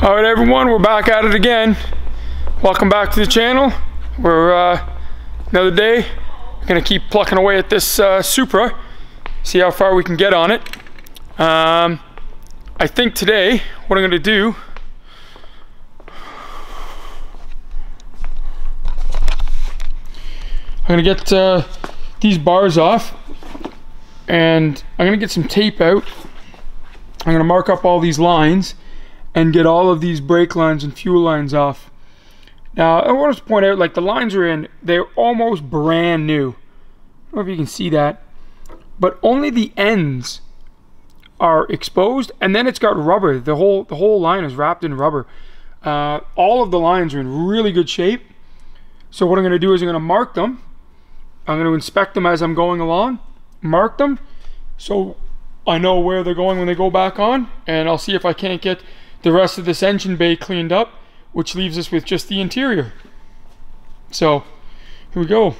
All right, everyone, we're back at it again. Welcome back to the channel. We're another day. We're gonna keep plucking away at this Supra, see how far we can get on it. I think today what I'm gonna do, I'm gonna get these bars off, and I'm gonna get some tape out. I'm gonna mark up all these lines and get all of these brake lines and fuel lines off. Now, I want to point out, like, the lines are in, they're almost brand new. I don't know if you can see that, but only the ends are exposed, and then it's got rubber. The whole line is wrapped in rubber. All of the lines are in really good shape. So what I'm going to do is I'm going to mark them. I'm going to inspect them as I'm going along, mark them, so I know where they're going when they go back on, and I'll see if I can't get the rest of this engine bay cleaned up, which leaves us with just the interior. So here we go.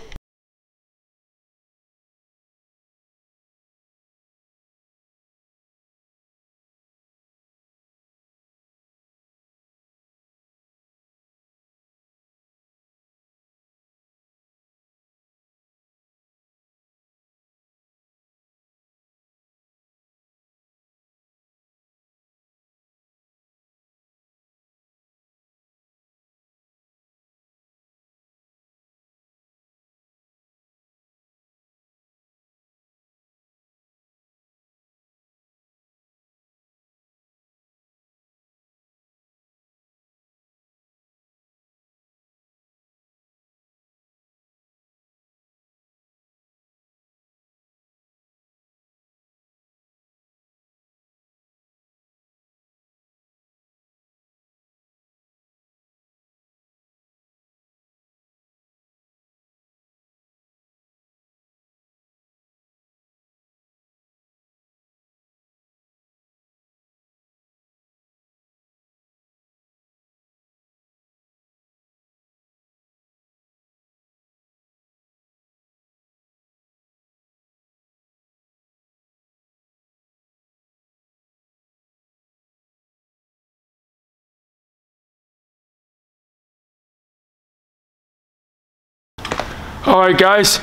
All right, guys,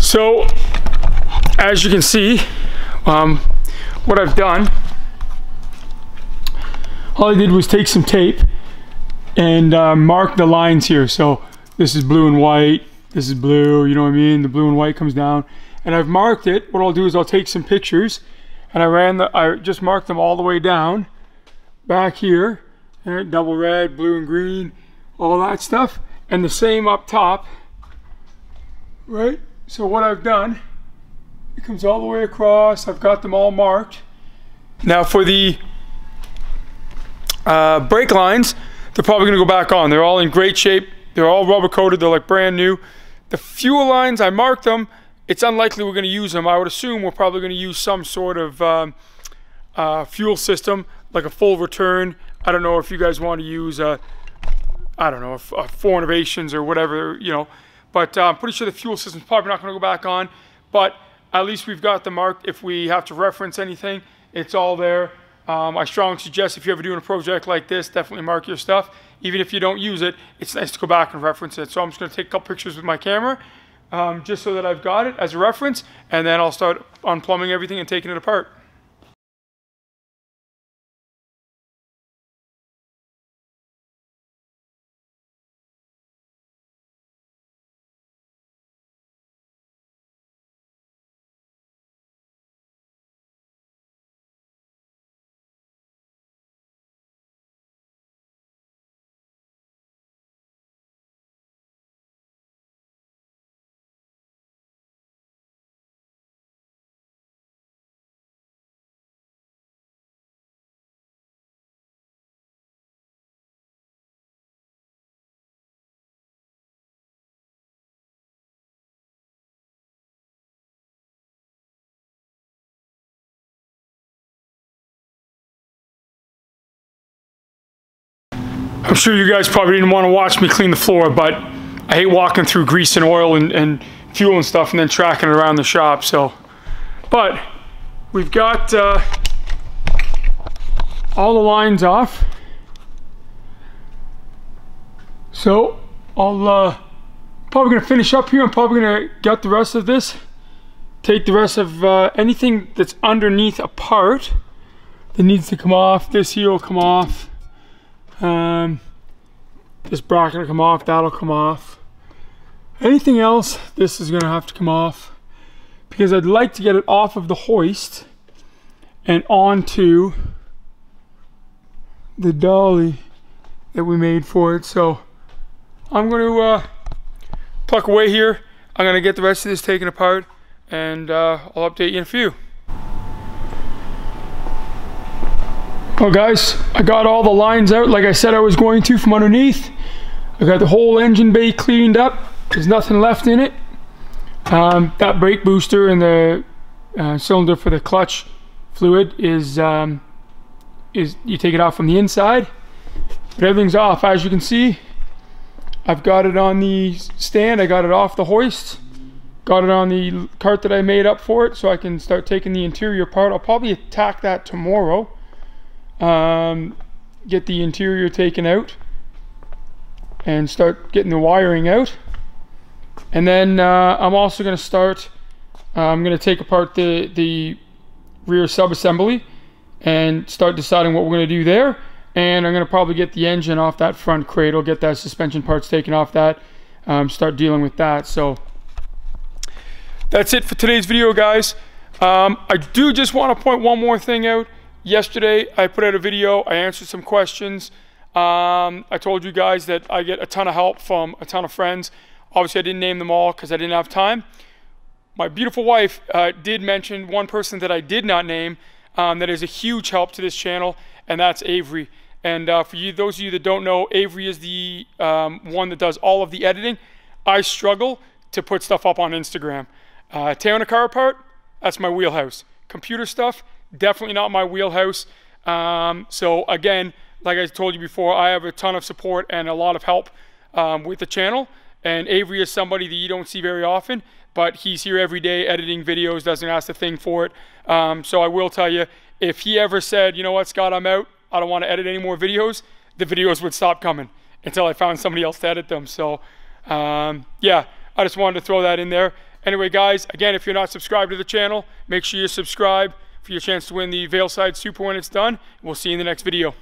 so as you can see, what I've done, all I did was take some tape and mark the lines here. So this is blue and white, this is blue, you know what I mean? The blue and white comes down, and I've marked it. What I'll do is I'll take some pictures, and I just marked them all the way down back here, and double red, blue and green, all that stuff, and the same up top. Right, so what I've done, it comes all the way across. I've got them all marked. Now for the brake lines, they're probably gonna go back on. They're all in great shape. They're all rubber coated. They're like brand new. The fuel lines, I marked them. It's unlikely we're gonna use them. I would assume we're probably gonna use some sort of fuel system, like a full return. I don't know if you guys want to use I don't know, a Fore Innovations or whatever, you know. But I'm pretty sure the fuel system's probably not gonna go back on, but at least we've got them marked. If we have to reference anything, it's all there. I strongly suggest if you're ever doing a project like this, definitely mark your stuff. Even if you don't use it, it's nice to go back and reference it. So I'm just gonna take a couple pictures with my camera, just so that I've got it as a reference, and then I'll start unplumbing everything and taking it apart. I'm sure you guys probably didn't want to watch me clean the floor, but I hate walking through grease and oil and fuel and stuff and then tracking it around the shop. So, but we've got all the lines off. So I'll probably gonna finish up here. I'm probably gonna get the rest of this, take the rest of anything that's underneath a part that needs to come off. This here will come off, this bracket will come off, that'll come off. Anything else, this is gonna have to come off, because I'd like to get it off of the hoist and onto the dolly that we made for it. So I'm gonna pluck away here. I'm gonna get the rest of this taken apart, and I'll update you in a few. Well guys, I got all the lines out like I said I was going to from underneath. I got the whole engine bay cleaned up. There's nothing left in it. That brake booster and the cylinder for the clutch fluid is you take it off from the inside. But everything's off. As you can see, I've got it on the stand. I got it off the hoist. Got it on the cart that I made up for it, so I can start taking the interior part. I'll probably attack that tomorrow. Get the interior taken out and start getting the wiring out. And then I'm also going to start, I'm going to take apart the rear sub-assembly and start deciding what we're going to do there. And I'm going to probably get the engine off that front cradle, get that suspension parts taken off that, start dealing with that. So that's it for today's video, guys. I do just want to point one more thing out. Yesterday I put out a video, I answered some questions. I told you guys that I get a ton of help from a ton of friends. Obviously I didn't name them all because I didn't have time. My beautiful wife did mention one person that I did not name that is a huge help to this channel, and that's Avery. And for you, those of you that don't know, Avery is the one that does all of the editing. I struggle to put stuff up on Instagram. Tearing a car apart, that's my wheelhouse. Computer stuff, definitely not my wheelhouse. So again, like I told you before, I have a ton of support and a lot of help with the channel. And Avery is somebody that you don't see very often, but he's here every day editing videos, doesn't ask a thing for it. So I will tell you, if he ever said, you know what, Scott, I'm out, I don't want to edit any more videos, the videos would stop coming until I found somebody else to edit them. So yeah, I just wanted to throw that in there. Anyway, guys, again, if you're not subscribed to the channel, make sure you subscribe for your chance to win the Veilside Supra when it's done. We'll see you in the next video.